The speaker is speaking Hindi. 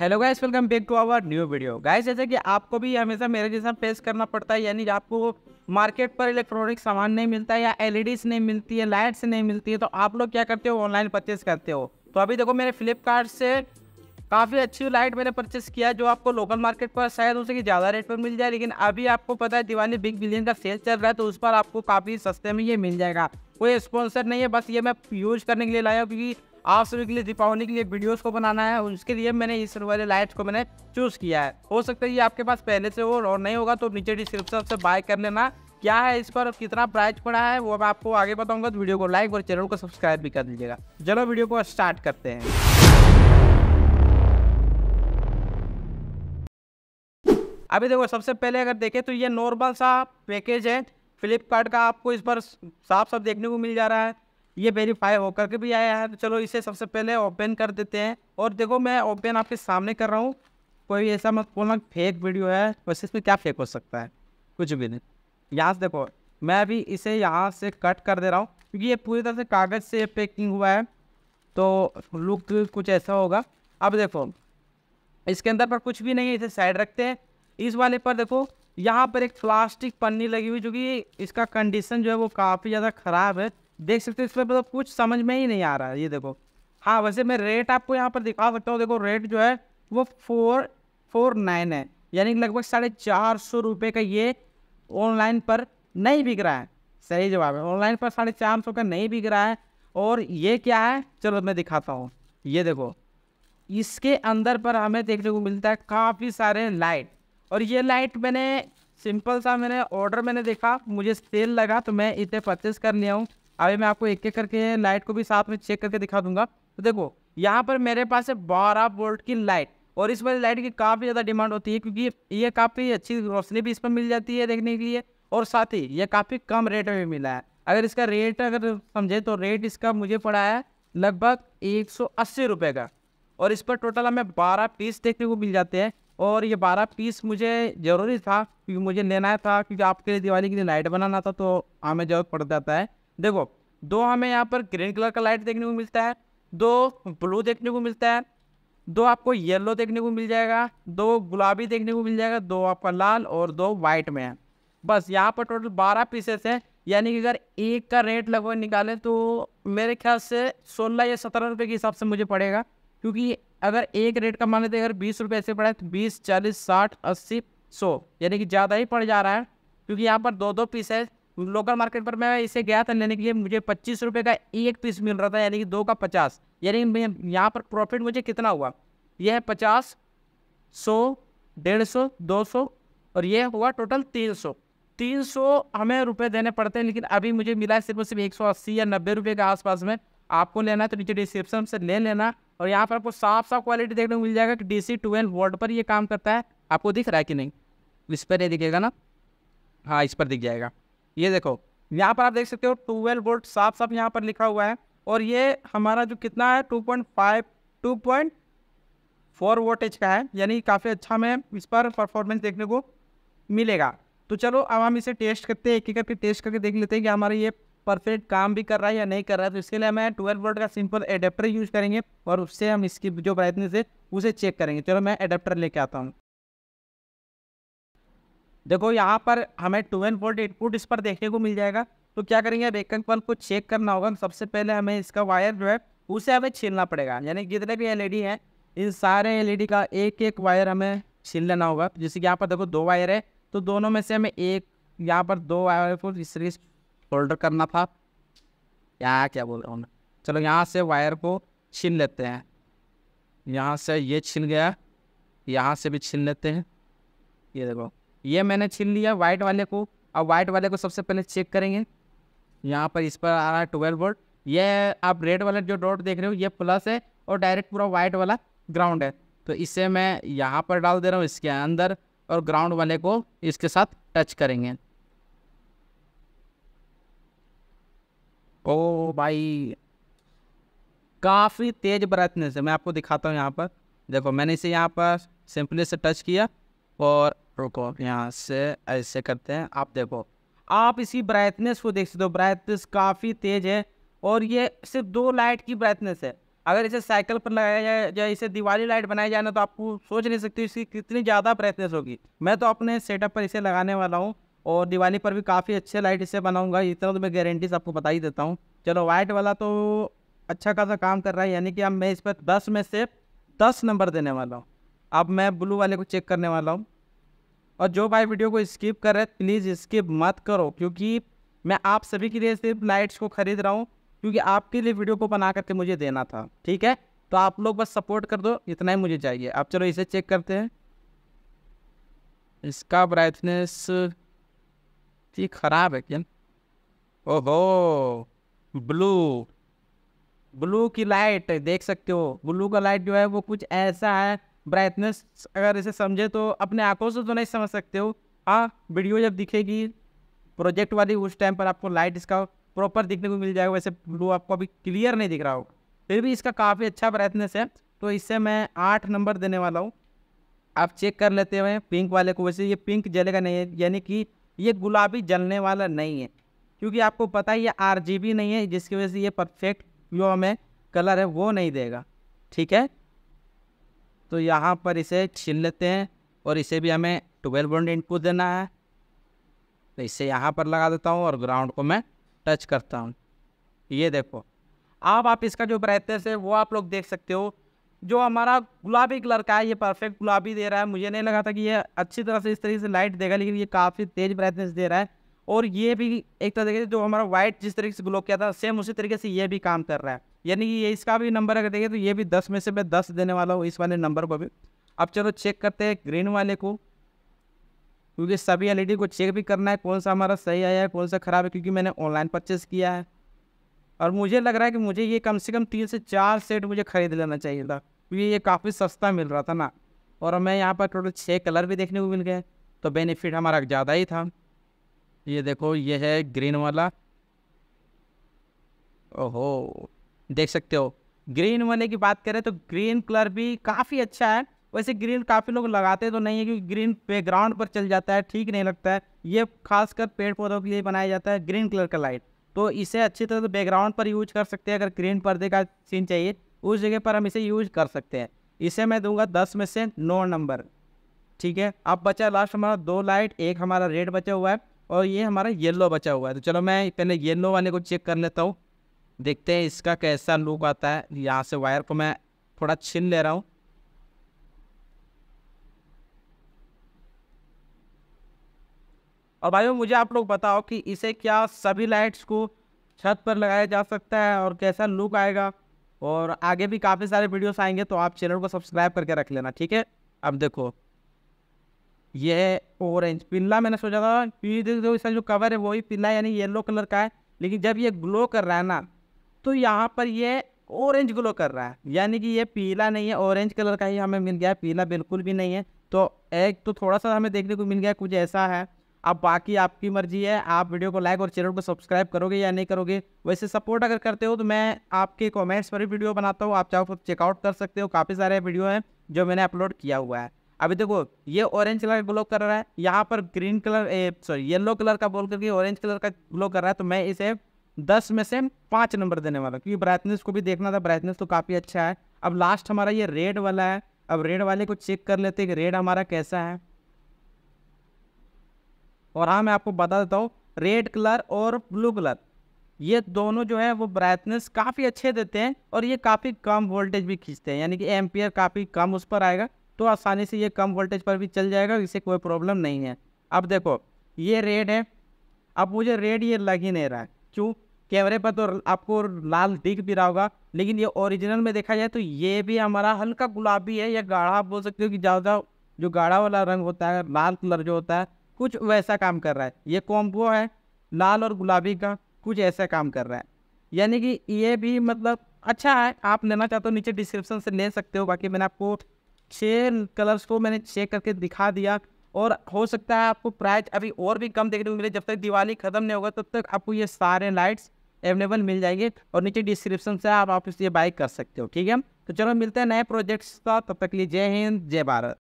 Hello guys, welcome back to our new video. Guys, जैसे कि आपको भी हमेशा मेरे जैसा फेस करना पड़ता है, यानी आपको मार्केट पर इलेक्ट्रॉनिक सामान नहीं मिलता है या एलईडीज नहीं मिलती है, लाइट्स नहीं मिलती है, तो आप लोग क्या करते हो, ऑनलाइन परचेस करते हो। तो अभी देखो, मैंने फ्लिपकार्ट से काफ़ी अच्छी लाइट मैंने परचेस किया, जो आपको लोकल मार्केट पर शायद उससे ज़्यादा रेट पर मिल जाए, लेकिन अभी आपको पता है दिवाली बिग बिलियन का सेल चल रहा है, तो उस पर आपको काफ़ी सस्ते में ये मिल जाएगा। कोई स्पॉन्सर नहीं है, बस ये मैं यूज करने के लिए लाया हूँ, क्योंकि आप सभी के लिए दीपावली के लिए वीडियोस को बनाना है, उसके लिए मैंने इस वाले लाइट्स को मैंने चूज़ किया है। हो सकता है ये आपके पास पहले से हो और नहीं होगा तो नीचे डिस्क्रिप्शन से बाय कर लेना। क्या है इस पर, कितना प्राइस पड़ा है वो मैं आपको आगे बताऊंगा। तो वीडियो को लाइक और चैनल को सब्सक्राइब भी कर दीजिएगा। चलो वीडियो को स्टार्ट करते हैं। अभी देखो, सबसे पहले अगर देखें तो ये नॉर्मल सा पैकेज है फ्लिपकार्ट का, आपको इस पर साफ साफ देखने को मिल जा रहा है, ये वेरीफाई होकर के भी आया है। तो चलो इसे सबसे पहले ओपन कर देते हैं। और देखो, मैं ओपन आपके सामने कर रहा हूँ, कोई ऐसा मत बोलना फेक वीडियो है, वैसे इसमें क्या फेक हो सकता है, कुछ भी नहीं। यहाँ से देखो, मैं अभी इसे यहाँ से कट कर दे रहा हूँ, क्योंकि ये पूरी तरह से कागज़ से पैकिंग हुआ है, तो लुक कुछ ऐसा होगा। अब देखो, इसके अंदर पर कुछ भी नहीं है, इसे साइड रखते हैं। इस वाले पर देखो, यहाँ पर एक प्लास्टिक पन्नी लगी हुई, जो कि इसका कंडीशन जो है वो काफ़ी ज़्यादा ख़राब है, देख सकते हो। इसमें मतलब कुछ समझ में ही नहीं आ रहा है। ये देखो, हाँ वैसे मैं रेट आपको यहाँ पर दिखा सकता हूँ। देखो रेट जो है वो 449 है, यानी लगभग 450 रुपये का ये ऑनलाइन पर नहीं बिक रहा है। सही जवाब है, ऑनलाइन पर 450 का नहीं बिक रहा है। और ये क्या है, चलो मैं दिखाता हूँ। ये देखो, इसके अंदर पर हमें देखने को मिलता है काफ़ी सारे लाइट, और ये लाइट मैंने सिंपल सा ऑर्डर मैंने देखा, मुझे सेल लगा तो मैं इसे परचेस कर लिया हूँ। अभी मैं आपको एक एक करके लाइट को भी साथ में चेक करके दिखा दूंगा। तो देखो, यहाँ पर मेरे पास है 12 वोल्ट की लाइट, और इस वाली लाइट की काफ़ी ज़्यादा डिमांड होती है, क्योंकि ये काफ़ी अच्छी रोशनी भी इस पर मिल जाती है देखने के लिए, और साथ ही ये काफ़ी कम रेट में मिला है। अगर इसका रेट अगर समझे तो रेट इसका मुझे पड़ा है लगभग 180 रुपये का, और इस पर टोटल हमें 12 पीस देखने को मिल जाते हैं। और ये 12 पीस मुझे ज़रूरी था, क्योंकि मुझे लेना था, क्योंकि आपके लिए दिवाली के लिए लाइट बनाना था, तो हमें ज़रूरत पड़ जाता है। देखो, दो हमें यहाँ पर ग्रीन कलर का लाइट देखने को मिलता है, 2 ब्लू देखने को मिलता है, 2 आपको येलो देखने को मिल जाएगा, 2 गुलाबी देखने को मिल जाएगा, 2 आपका लाल और 2 वाइट में है। बस यहाँ पर टोटल 12 पीसेस हैं, यानी कि अगर एक का रेट लगभग निकालें तो मेरे ख्याल से 16 या 17 रुपये के हिसाब से मुझे पड़ेगा, क्योंकि अगर एक रेट का मान लेते हैं, अगर 20 रुपये ऐसे पड़ा है तो 20, 40, 60, 80, 100 यानी कि ज़्यादा ही पड़ जा रहा है, क्योंकि यहाँ पर 2-2 पीस है। लोकल मार्केट पर मैं इसे गया था लेने के लिए, मुझे 25 रुपये का एक पीस मिल रहा था, यानी कि 2 का 50, यानी यहाँ पर प्रॉफिट मुझे कितना हुआ, यह है 50, 100, 150, 200 और यह हुआ टोटल 300 हमें रुपए देने पड़ते हैं। लेकिन अभी मुझे मिला है सिर्फ और सिर्फ 180 या 90 रुपये के आसपास में। आपको लेना है तो नीचे डिस्क्रिप्शन से ले लेना, और यहाँ पर आपको साफ साफ क्वालिटी देखने को मिल जाएगा कि DC 12 वोल्ट पर यह काम करता है। आपको दिख रहा है कि नहीं, इस पर नहीं दिखेगा ना, हाँ इस पर दिख जाएगा। ये देखो, यहाँ पर आप देख सकते हो 12 वोल्ट साफ साफ यहाँ पर लिखा हुआ है, और ये हमारा जो कितना है 2.4 वोल्टेज का है, यानी काफ़ी अच्छा हमें इस पर परफॉर्मेंस देखने को मिलेगा। तो चलो अब हम इसे टेस्ट करते हैं, एक एक करके टेस्ट करके देख लेते हैं कि हमारा ये परफेक्ट काम भी कर रहा है या नहीं कर रहा है। तो इसके लिए हमें 12 वोल्ट का सिंपल एडेप्टर यूज़ करेंगे, और उससे हम इसकी जो ब्राइटनेस है उसे चेक करेंगे। चलो मैं एडेप्टर लेके आता हूँ। देखो, यहाँ पर हमें 12 वोल्ट इनपुट इस पर देखने को मिल जाएगा। तो क्या करेंगे, अब एक बल्ब को चेक करना होगा। सबसे पहले हमें इसका वायर जो है उसे हमें छीलना पड़ेगा, यानी जितने भी LED हैं इन सारे LED का एक एक वायर हमें छील लेना होगा। जैसे कि यहाँ पर देखो 2 वायर है, तो दोनों में से हमें एक, यहाँ पर 2 वायर को इस फोल्डर करना था, यहाँ क्या बोल रहा हूँ, चलो यहाँ से वायर को छील लेते हैं। यहाँ से ये छिल गया, यहाँ से भी छील लेते हैं। ये देखो, ये मैंने छीन लिया वाइट वाले को। अब वाइट वाले को सबसे पहले चेक करेंगे। यहाँ पर इस पर आ रहा है 12 वोल्ट। ये आप रेड वाला जो डॉट देख रहे हो ये प्लस है, और डायरेक्ट पूरा वाइट वाला ग्राउंड है। तो इसे मैं यहाँ पर डाल दे रहा हूँ इसके अंदर, और ग्राउंड वाले को इसके साथ टच करेंगे। ओ भाई, काफ़ी तेज़ ब्राइटनेस है। मैं आपको दिखाता हूँ, यहाँ पर देखो मैंने इसे यहाँ पर सिंपली से टच किया, और रुको यहाँ से ऐसे करते हैं। आप देखो, आप इसकी ब्राइटनेस को देख सकते हो, ब्राइटनेस काफ़ी तेज़ है, और ये सिर्फ 2 लाइट की ब्राइटनेस है। अगर इसे साइकिल पर लगाया जाए या इसे दिवाली लाइट बनाया जाए ना, तो आपको सोच नहीं सकते इसकी कितनी ज़्यादा ब्राइटनेस होगी। मैं तो अपने सेटअप पर इसे लगाने वाला हूँ और दिवाली पर भी काफ़ी अच्छे लाइट इसे बनाऊँगा, इतना तो मैं गारंटी आपको बता ही देता हूँ। चलो वाइट वाला तो अच्छा खासा काम कर रहा है, यानी कि अब मैं इस पर 10 में से 10 नंबर देने वाला हूँ। अब मैं ब्लू वाले को चेक करने वाला हूँ। और जो भाई वीडियो को स्किप कर रहे हैं प्लीज़ स्किप मत करो, क्योंकि मैं आप सभी के लिए सिर्फ लाइट्स को ख़रीद रहा हूँ, क्योंकि आपके लिए वीडियो को बना करके मुझे देना था। ठीक है, तो आप लोग बस सपोर्ट कर दो, इतना ही मुझे चाहिए। अब चलो इसे चेक करते हैं। इसका ब्राइटनेस ठीक ख़राब है क्या? ओहो, ब्लू ब्लू की लाइट देख सकते हो। ब्लू का लाइट जो है वो कुछ ऐसा है, ब्राइटनेस अगर इसे समझे तो अपने आंखों से तो नहीं समझ सकते हो। हाँ, वीडियो जब दिखेगी प्रोजेक्ट वाली उस टाइम पर आपको लाइट इसका प्रॉपर दिखने को मिल जाएगा। वैसे ब्लू आपको अभी क्लियर नहीं दिख रहा होगा, फिर भी इसका काफ़ी अच्छा ब्राइटनेस है, तो इससे मैं 8 नंबर देने वाला हूँ। आप चेक कर लेते हैं पिंक वाले को। वैसे ये पिंक जलेगा नहीं है, यानी कि ये गुलाबी जलने वाला नहीं है, क्योंकि आपको पता है ये RGB नहीं है, जिसकी वजह से ये परफेक्ट जो हमें कलर है वो नहीं देगा। ठीक है, तो यहाँ पर इसे छीन लेते हैं और इसे भी हमें 12V इनपुट देना है, तो इसे यहाँ पर लगा देता हूँ और ग्राउंड को मैं टच करता हूँ। ये देखो, आप इसका जो ब्राइटनेस है वो आप लोग देख सकते हो। जो हमारा गुलाबी कलर का है ये परफेक्ट गुलाबी दे रहा है। मुझे नहीं लगा था कि ये अच्छी तरह से इस तरीके से लाइट देगा, लेकिन ये काफ़ी तेज़ ब्राइटनेस दे रहा है। और ये भी एक तरीके से जो हमारा वाइट जिस तरीके से ग्लो किया था सेम उसी तरीके से ये भी काम कर रहा है, यानी कि ये इसका भी नंबर अगर देखें तो ये भी 10 में से मैं 10 देने वाला हूँ इस वाले नंबर को भी। अब चलो चेक करते हैं ग्रीन वाले को, क्योंकि सभी LED को चेक भी करना है कौन सा हमारा सही आया है कौन सा ख़राब है, क्योंकि मैंने ऑनलाइन परचेस किया है। और मुझे लग रहा है कि मुझे ये कम से कम 3 से 4 सेट मुझे ख़रीद लेना चाहिए था, क्योंकि ये काफ़ी सस्ता मिल रहा था ना। और हमें यहाँ पर टोटल 6 कलर भी देखने को मिल गए, तो बेनिफिट हमारा ज़्यादा ही था। ये देखो, ये है ग्रीन वाला। ओहो, देख सकते हो। ग्रीन वाले की बात करें तो ग्रीन कलर भी काफ़ी अच्छा है। वैसे ग्रीन काफ़ी लोग लगाते तो नहीं है, क्योंकि ग्रीन बैकग्राउंड पर चल जाता है, ठीक नहीं लगता है। ये खासकर पेड़ पौधों के लिए बनाया जाता है ग्रीन कलर का लाइट, तो इसे अच्छी तरह से बैकग्राउंड पर यूज कर सकते हैं। अगर ग्रीन पर्दे का सीन चाहिए उस जगह पर हम इसे यूज कर सकते हैं। इसे मैं दूंगा 10 में से 9 नंबर। ठीक है, अब बचा लास्ट हमारा 2 लाइट, एक हमारा रेड बचा हुआ है और ये हमारा येलो बचा हुआ है। तो चलो मैं पहले येलो वाले को चेक कर लेता हूँ, देखते हैं इसका कैसा लुक आता है। यहाँ से वायर को मैं थोड़ा छीन ले रहा हूँ। और भाइयों मुझे आप लोग बताओ कि इसे क्या सभी लाइट्स को छत पर लगाया जा सकता है और कैसा लुक आएगा। और आगे भी काफ़ी सारे वीडियोस आएंगे, तो आप चैनल को सब्सक्राइब करके रख लेना। ठीक है, अब देखो ये ऑरेंज पीला, मैंने सोचा था पीली, देखो इसका जो कवर है वही पीला यानी येलो कलर का है, लेकिन जब ये ग्लो कर रहा है ना तो यहाँ पर ये ऑरेंज ग्लो कर रहा है, यानी कि ये पीला नहीं है, ऑरेंज कलर का ही हमें मिल गया है, पीला बिल्कुल भी नहीं है। तो एक तो थोड़ा सा हमें देखने को मिल गया कुछ ऐसा है। अब बाकी आपकी मर्जी है, आप वीडियो को लाइक और चैनल को सब्सक्राइब करोगे या नहीं करोगे। वैसे सपोर्ट अगर करते हो तो मैं आपके कमेंट्स पर ही वीडियो बनाता हूँ, आप चाहो चेकआउट कर सकते हो। काफ़ी सारे वीडियो हैं जो मैंने अपलोड किया हुआ है। अभी देखो ये ऑरेंज कलर ग्लो कर रहा है, यहाँ पर green colour sorry yellow colour का बोल करके ऑरेंज कलर का ग्लो कर रहा है, तो मैं इसे 10 में से 5 नंबर देने वाला हूँ, क्योंकि ब्राइटनेस को भी देखना था, ब्राइटनेस तो काफ़ी अच्छा है। अब लास्ट हमारा ये रेड वाला है। अब रेड वाले को चेक कर लेते हैं कि रेड हमारा कैसा है। और हाँ, मैं आपको बता देता हूँ रेड कलर और ब्लू कलर ये दोनों जो है वो ब्राइटनेस काफ़ी अच्छे देते हैं और ये काफ़ी कम वोल्टेज भी खींचते हैं, यानी कि एम्पियर काफ़ी कम उस पर आएगा, तो आसानी से ये कम वोल्टेज पर भी चल जाएगा, इससे कोई प्रॉब्लम नहीं है। अब देखो ये रेड है, अब मुझे रेड ये लग ही नहीं रहा है। क्यों? कैमरे पर तो आपको लाल दिख भी रहा होगा, लेकिन ये ओरिजिनल में देखा जाए तो ये भी हमारा हल्का गुलाबी है या गाढ़ा बोल सकते हो, कि ज़्यादा जो गाढ़ा वाला रंग होता है, लाल कलर जो होता है, कुछ वैसा काम कर रहा है। ये कॉम्बो है लाल और गुलाबी का, कुछ ऐसा काम कर रहा है, यानी कि ये भी मतलब अच्छा है। आप लेना चाहते हो नीचे डिस्क्रिप्शन से ले सकते हो। बाकी मैंने आपको 6 कलर्स को मैंने चेक करके दिखा दिया, और हो सकता है आपको प्राइस अभी और भी कम देखने को मिले। जब तक दिवाली ख़त्म नहीं होगा तब तक आपको ये सारे लाइट्स अवेलेबल मिल जाएंगे, और नीचे डिस्क्रिप्शन से आप ये बाय कर सकते हो। ठीक है, तो चलो मिलते हैं नए प्रोजेक्ट्स का, तब तक के लिए जय हिंद जय भारत।